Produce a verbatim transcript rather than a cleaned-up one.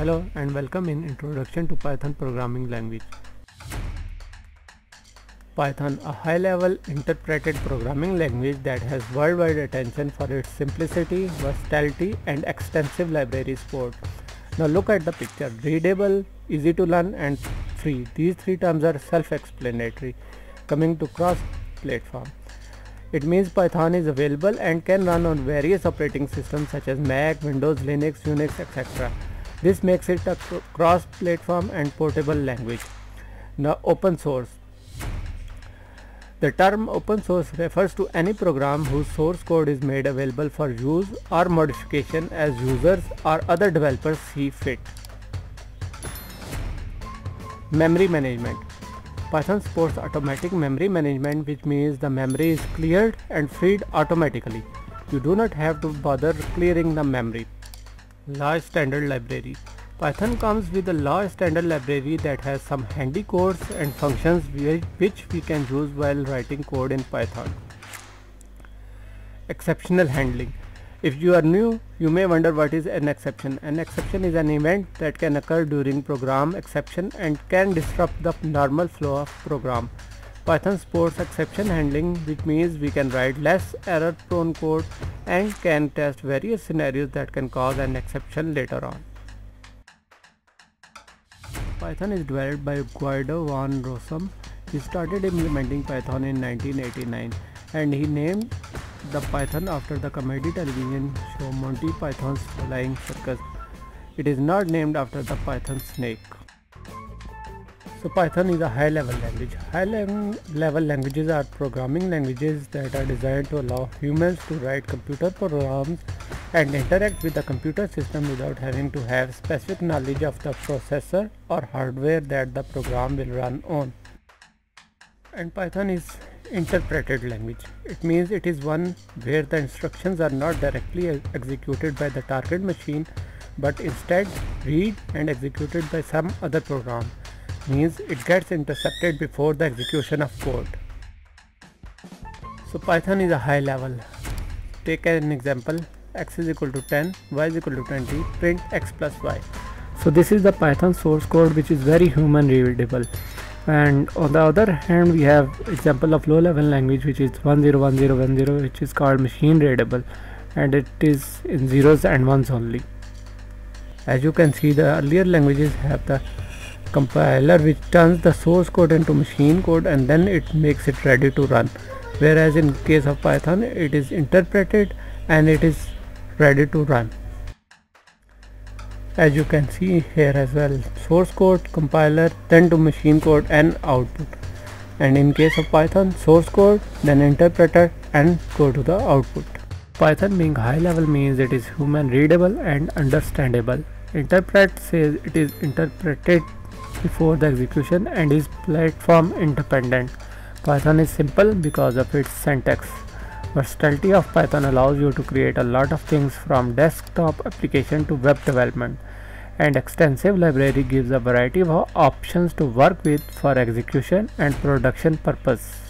Hello and welcome in Introduction to Python Programming Language. Python, a high-level interpreted programming language that has worldwide attention for its simplicity, versatility and extensive library support. Now look at the picture. Readable, easy to learn and free. These three terms are self-explanatory. Coming to cross-platform. It means Python is available and can run on various operating systems such as Mac, Windows, Linux, Unix, et cetera. This makes it a cross-platform and portable language. Now open source. The term open source refers to any program whose source code is made available for use or modification as users or other developers see fit. Memory management. Python supports automatic memory management, which means the memory is cleared and freed automatically. You do not have to bother clearing the memory. Large standard library. Python comes with a large standard library that has some handy codes and functions which we can use while writing code in Python. Exceptional handling. If you are new, you may wonder what is an exception. An exception is an event that can occur during program exception and can disrupt the normal flow of program. Python supports exception handling, which means we can write less error-prone code and can test various scenarios that can cause an exception later on. Python is developed by Guido van Rossum. He started implementing Python in nineteen eighty-nine and he named the Python after the comedy television show Monty Python's Flying Circus. It is not named after the Python snake. So Python is a high-level language. High-level languages are programming languages that are designed to allow humans to write computer programs and interact with the computer system without having to have specific knowledge of the processor or hardware that the program will run on. And Python is interpreted language. It means it is one where the instructions are not directly executed by the target machine but instead read and executed by some other program. Means it gets intercepted before the execution of code. So Python is a high level. Take an example. X is equal to ten, Y is equal to twenty, print X plus Y. So this is the Python source code, which is very human readable. And on the other hand, we have example of low level language, which is one zero one zero one zero, which is called machine readable, and it is in zeros and ones only. As you can see, the earlier languages have the compiler which turns the source code into machine code and then it makes it ready to run, whereas in case of Python it is interpreted and it is ready to run. As you can see here as well, source code, compiler, then to machine code and output. And in case of Python, source code, then interpreter and go to the output. Python being high level means it is human readable and understandable. Interpret says it is interpreted before the execution and is platform independent. Python is simple because of its syntax. Versatility of Python allows you to create a lot of things, from desktop application to web development, and extensive library gives a variety of options to work with for execution and production purpose.